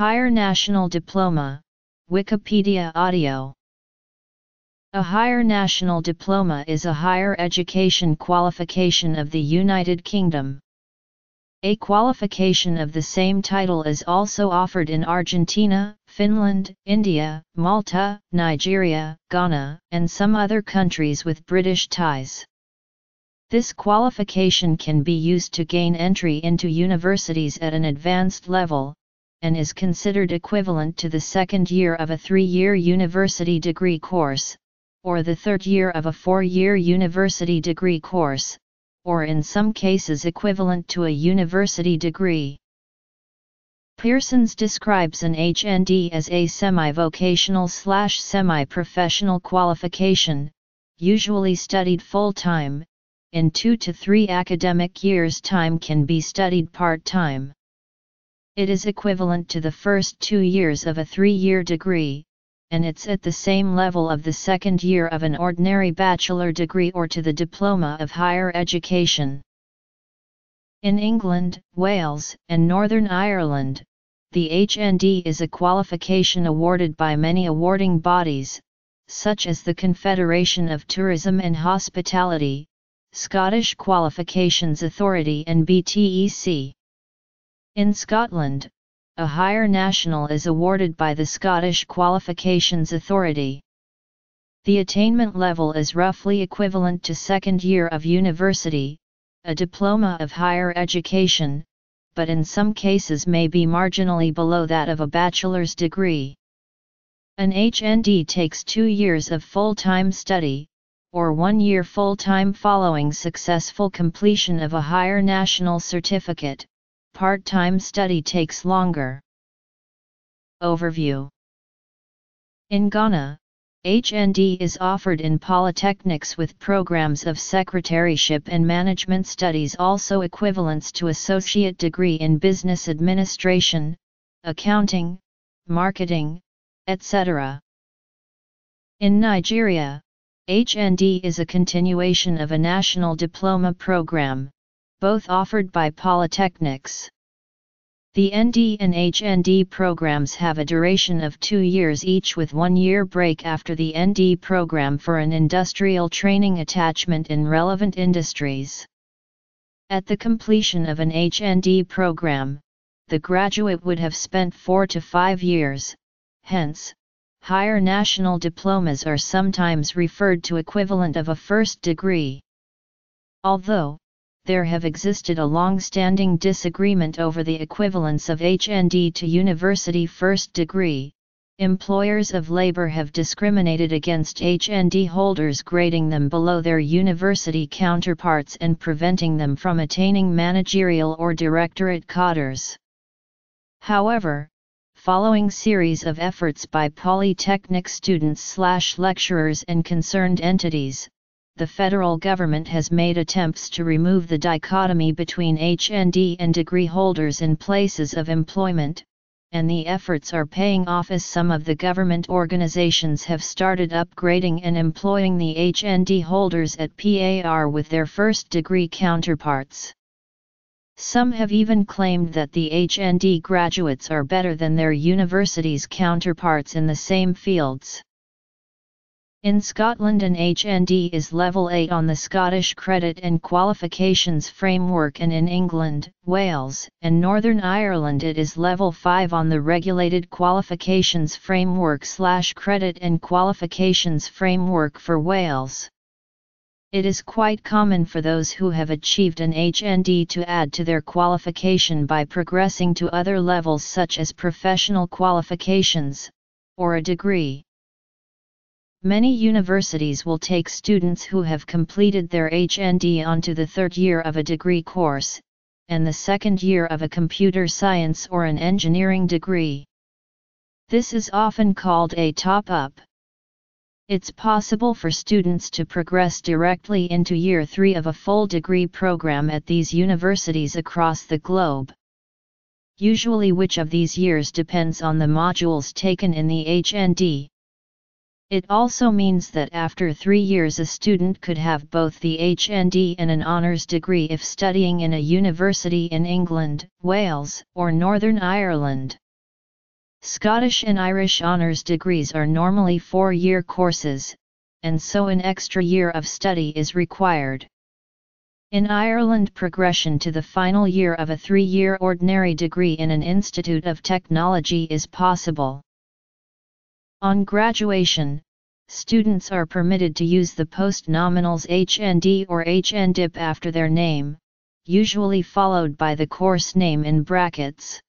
Higher National Diploma, Wikipedia Audio. A Higher National Diploma is a higher education qualification of the United Kingdom. A qualification of the same title is also offered in Argentina, Finland, India, Malta, Nigeria, Ghana, and some other countries with British ties. This qualification can be used to gain entry into universities at an advanced level, and is considered equivalent to the second year of a 3-year university degree course, or the third year of a 4-year university degree course, or in some cases equivalent to a university degree. Pearson's describes an HND as a semi-vocational/semi-professional qualification, usually studied full-time, in 2 to 3 academic years' time can be studied part-time. It is equivalent to the first 2 years of a 3-year degree, and it's at the same level of the second year of an ordinary bachelor degree or to the diploma of higher education. In England, Wales, and Northern Ireland, the HND is a qualification awarded by many awarding bodies, such as the Confederation of Tourism and Hospitality, Scottish Qualifications Authority and BTEC. In Scotland, a Higher National is awarded by the Scottish Qualifications Authority. The attainment level is roughly equivalent to second year of university, a diploma of higher education, but in some cases may be marginally below that of a bachelor's degree. An HND takes 2 years of full-time study, or 1 year full-time following successful completion of a Higher National certificate. Part-time study takes longer. Overview. In Ghana, HND is offered in polytechnics with programs of secretaryship and management studies, also equivalents to associate degree in business administration, accounting, marketing, etc. In Nigeria, HND is a continuation of a national diploma program, both offered by polytechnics. The ND and HND programs have a duration of 2 years each, with 1 year break after the ND program for an industrial training attachment in relevant industries. At the completion of an HND program, the graduate would have spent 4 to 5 years, hence, higher national diplomas are sometimes referred to equivalent of a first degree. Although, there have existed a long-standing disagreement over the equivalence of HND to university first degree, employers of labor have discriminated against HND holders, grading them below their university counterparts and preventing them from attaining managerial or directorate cadres. However, following series of efforts by polytechnic students/lecturers and concerned entities, the federal government has made attempts to remove the dichotomy between HND and degree holders in places of employment, and the efforts are paying off as some of the government organizations have started upgrading and employing the HND holders at par with their first degree counterparts. Some have even claimed that the HND graduates are better than their university's counterparts in the same fields. In Scotland, an HND is level 8 on the Scottish Credit and Qualifications Framework, and in England, Wales, and Northern Ireland it is level 5 on the Regulated Qualifications Framework/Credit and Qualifications Framework for Wales. It is quite common for those who have achieved an HND to add to their qualification by progressing to other levels such as professional qualifications, or a degree. Many universities will take students who have completed their HND onto the third year of a degree course, and the second year of a computer science or an engineering degree. This is often called a top-up. It's possible for students to progress directly into year 3 of a full degree program at these universities across the globe. Usually which of these years depends on the modules taken in the HND. It also means that after 3 years a student could have both the HND and an honours degree if studying in a university in England, Wales, or Northern Ireland. Scottish and Irish honours degrees are normally four-year courses, and so an extra year of study is required. In Ireland, progression to the final year of a three-year ordinary degree in an Institute of Technology is possible. On graduation, students are permitted to use the post-nominals HND or HNDip after their name, usually followed by the course name in brackets.